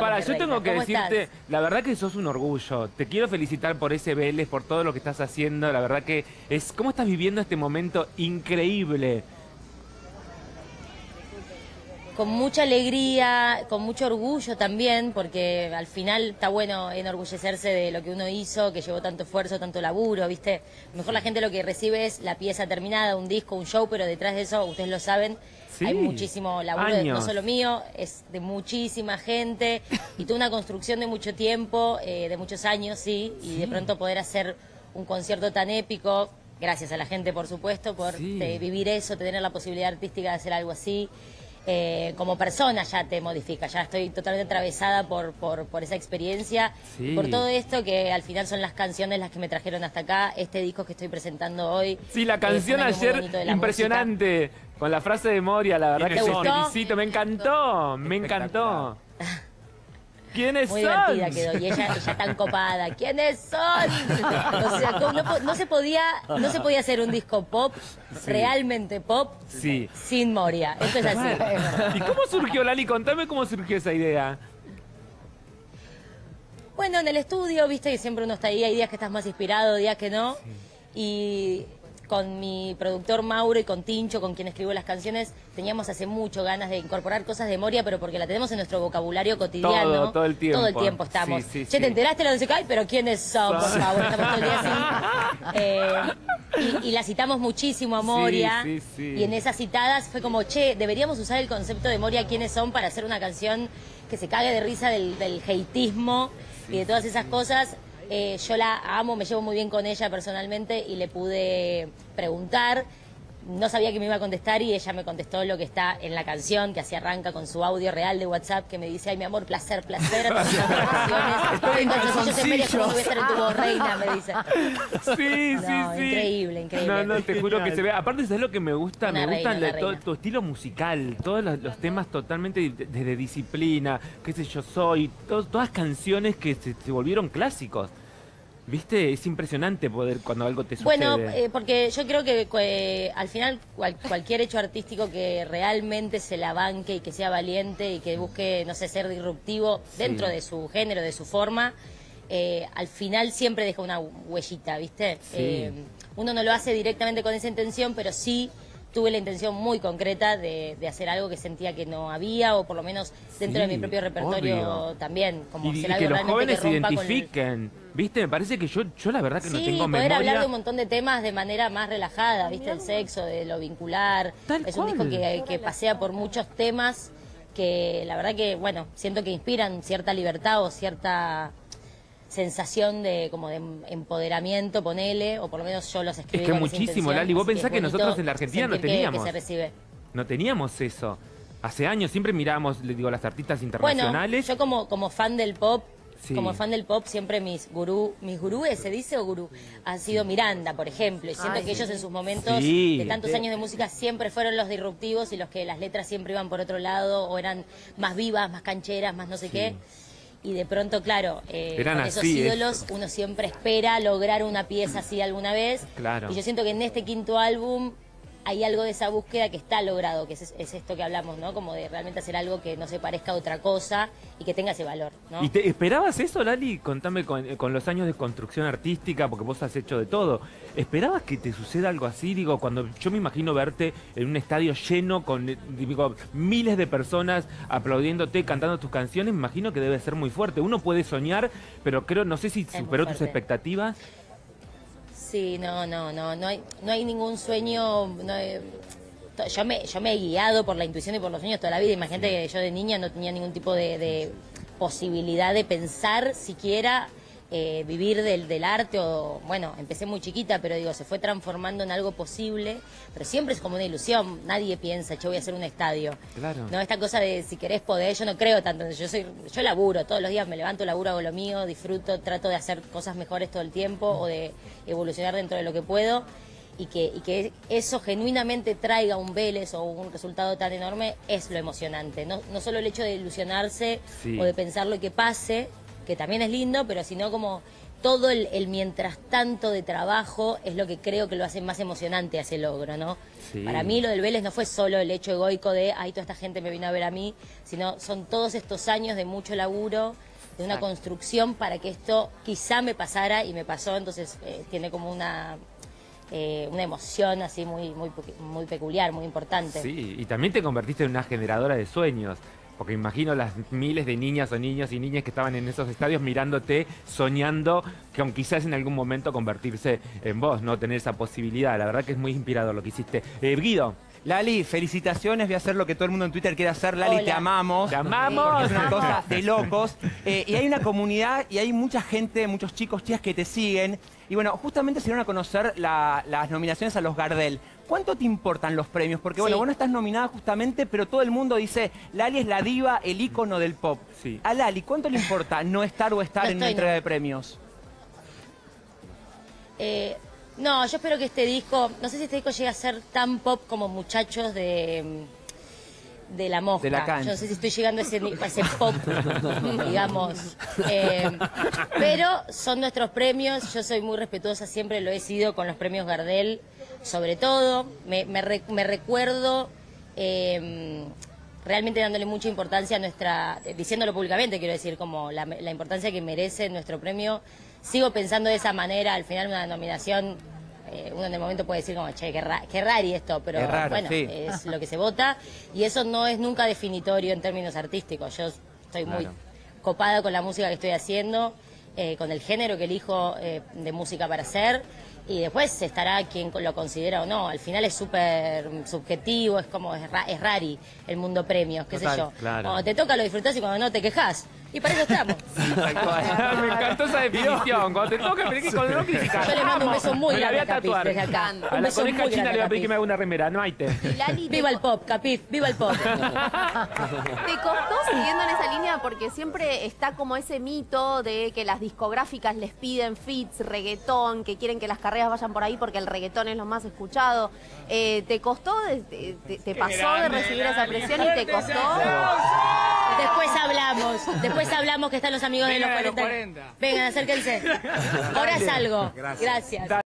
Para, yo tengo que decirte, la verdad que sos un orgullo. Te quiero felicitar por ese Vélez, por todo lo que estás haciendo. La verdad que es... ¿Cómo estás viviendo este momento increíble? Con mucha alegría, con mucho orgullo también, porque al final está bueno enorgullecerse de lo que uno hizo, que llevó tanto esfuerzo, tanto laburo, ¿viste? Mejor la gente lo que recibe es la pieza terminada, un disco, un show, pero detrás de eso, ustedes lo saben... Sí, hay muchísimo laburo, no solo mío, es de muchísima gente y toda una construcción de mucho tiempo, de muchos años, sí, y sí, de pronto poder hacer un concierto tan épico, gracias a la gente, por supuesto, por sí, vivir eso, tener la posibilidad artística de hacer algo así, como persona ya te modifica, ya estoy totalmente atravesada por esa experiencia, sí, por todo esto que al final son las canciones las que me trajeron hasta acá, este disco que estoy presentando hoy. Sí, la canción ayer, impresionante. Música. Con la frase de Moria, la verdad que te felicito, me encantó, me encantó. ¿Quiénes son? Muy divertida quedó, y ella tan copada. ¿Quiénes son? O sea, no se podía hacer un disco pop, sí, realmente pop, sí, sin Moria. Esto es así. ¿Y cómo surgió, Lali? Contame cómo surgió esa idea. Bueno, en el estudio, viste que siempre uno está ahí, hay días que estás más inspirado, días que no, sí, y... Con mi productor Mauro y con Tincho, con quien escribo las canciones, teníamos hace mucho ganas de incorporar cosas de Moria, pero porque la tenemos en nuestro vocabulario cotidiano. Todo el tiempo. Todo el tiempo estamos. Sí, sí, che, sí, ¿te enteraste de la música? Ay, pero ¿quiénes son? Por favor, estamos todo el día así. Y la citamos muchísimo a Moria. Sí, sí, sí. Y en esas citadas fue como, che, deberíamos usar el concepto de Moria, ¿quiénes son? Para hacer una canción que se cague de risa del heitismo, sí, y de todas esas cosas. Yo la amo, me llevo muy bien con ella personalmente y le pude preguntar. No sabía que me iba a contestar y ella me contestó lo que está en la canción, que así arranca con su audio real de WhatsApp, que me dice, ay, mi amor, placer, placer. Entonces yo te voy a ser tu reina, me dice. Sí, no, sí, increíble, increíble. No, no, te juro que se ve. Aparte, ¿sabes lo que me gusta? Una me gusta tu estilo musical, todos los temas totalmente desde disciplina, qué sé yo soy, todas canciones que se volvieron clásicos. ¿Viste? Es impresionante poder cuando algo te sucede. Bueno, porque yo creo que al final cualquier hecho artístico que realmente se la banque y que sea valiente y que busque, no sé, ser disruptivo, sí, dentro de su género, de su forma, al final siempre deja una huellita, ¿viste? Sí. Uno no lo hace directamente con esa intención, pero sí tuve la intención muy concreta de hacer algo que sentía que no había, o por lo menos dentro, sí, de mi propio repertorio, obvio, también. Como y que los jóvenes se identifiquen. ¿Viste? Me parece que yo la verdad que sí, no tengo memoria. Sí, poder hablar de un montón de temas de manera más relajada, ¿viste? El sexo, de lo vincular. Tal es un cual. Disco que pasea por muchos temas que la verdad que, bueno, siento que inspiran cierta libertad o cierta sensación de como de empoderamiento, ponele, o por lo menos yo los escribí. Es que muchísimo, Lali, vos pensás que nosotros en la Argentina no teníamos. Que se recibe. No teníamos eso. Hace años siempre miramos, les digo, las artistas internacionales. Bueno, yo como fan del pop, sí, como fan del pop, siempre mis gurúes, ¿se dice o gurú? Han sido Miranda, por ejemplo, y siento, ay, que ellos en sus momentos, sí, de tantos años de música siempre fueron los disruptivos y los que las letras siempre iban por otro lado o eran más vivas, más cancheras, más no sé, sí, qué. Y de pronto, claro, con esos ídolos uno siempre espera lograr una pieza así alguna vez. Claro. Y yo siento que en este quinto álbum hay algo de esa búsqueda que está logrado, que es esto que hablamos, ¿no? Como de realmente hacer algo que no se parezca a otra cosa y que tenga ese valor, ¿no? ¿Y te esperabas eso, Lali? Contame con los años de construcción artística, porque vos has hecho de todo. ¿Esperabas que te suceda algo así? Digo, cuando yo me imagino verte en un estadio lleno con, digo, miles de personas aplaudiéndote, cantando tus canciones, me imagino que debe ser muy fuerte. Uno puede soñar, pero creo, no sé si superó tus expectativas. Sí, no hay ningún sueño, no hay... yo me he guiado por la intuición y por los sueños toda la vida, imagínate, sí, que yo de niña no tenía ningún tipo de posibilidad de pensar siquiera vivir del arte, o bueno, empecé muy chiquita, pero digo, se fue transformando en algo posible, pero siempre es como una ilusión, nadie piensa, che, voy a hacer un estadio, claro, no, esta cosa de si querés poder, yo no creo tanto, yo laburo, todos los días me levanto, laburo, hago lo mío, disfruto, trato de hacer cosas mejores todo el tiempo, o de evolucionar dentro de lo que puedo, y que eso genuinamente traiga un Vélez o un resultado tan enorme, es lo emocionante, no solo el hecho de ilusionarse, sí, o de pensar lo que pase, que también es lindo, pero sino como todo el mientras tanto de trabajo es lo que creo que lo hace más emocionante a ese logro, ¿no? Sí. Para mí lo del Vélez no fue solo el hecho egoico de, ay, toda esta gente me vino a ver a mí, sino son todos estos años de mucho laburo, de una construcción para que esto quizá me pasara y me pasó, entonces tiene como una emoción así muy peculiar, muy importante. Sí, y también te convertiste en una generadora de sueños, porque imagino las miles de niñas o niños y niñas que estaban en esos estadios mirándote, soñando con quizás en algún momento convertirse en vos, ¿no? Tener esa posibilidad, la verdad que es muy inspirador lo que hiciste. Guido. Lali, felicitaciones, voy a hacer lo que todo el mundo en Twitter quiere hacer. Lali, hola. Te amamos. Te amamos. Porque es una cosa de locos. Y hay una comunidad y hay mucha gente, muchos chicos, chicas que te siguen. Y bueno, justamente se dieron a conocer las nominaciones a los Gardel. ¿Cuánto te importan los premios? Porque bueno, vos no estás nominada justamente, pero todo el mundo dice, Lali es la diva, el ícono del pop. Sí. A Lali, ¿cuánto le importa no estar o estar en una entrega de premios? No, yo espero que este disco, no sé si este disco llega a ser tan pop como Muchachos de la Mosca. De la cancha. Yo no sé si estoy llegando a ese pop, digamos. Pero son nuestros premios, yo soy muy respetuosa, siempre lo he sido con los premios Gardel, sobre todo. Me recuerdo realmente dándole mucha importancia a nuestra, diciéndolo públicamente, quiero decir, como la importancia que merece nuestro premio. Sigo pensando de esa manera, al final una nominación, uno en el momento puede decir como, che, qué rari esto, pero raro, bueno, sí, es lo que se vota. Y eso no es nunca definitorio en términos artísticos. Yo estoy muy copada con la música que estoy haciendo, con el género que elijo de música para hacer. Y después estará quien lo considera o no. Al final es súper subjetivo, es como, es rari el mundo premios, qué sé yo. Claro. Cuando te toca lo disfrutás y cuando no te quejás. Y para eso estamos. Me encantó esa definición. Cuando te toca, pero que cuando no criticás. Yo le mando un beso muy grande a Capif desde acá. A la coneja china le voy a pedir que me haga una remera, no hay té. Viva el pop, Capif, viva el pop. ¿Te costó siguiendo en esa línea? Porque siempre está como ese mito de que las discográficas les piden feats, reggaetón, que quieren que las carreras vayan por ahí porque el reggaetón es lo más escuchado. ¿Te costó? ¿Te pasó de recibir esa presión y te costó? Después hablamos que están los amigos de los 40. Vengan, acérquense. Ahora salgo. Gracias.